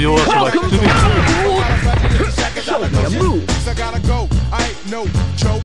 your ass like to me. Move. I gotta go. I ain't no joke.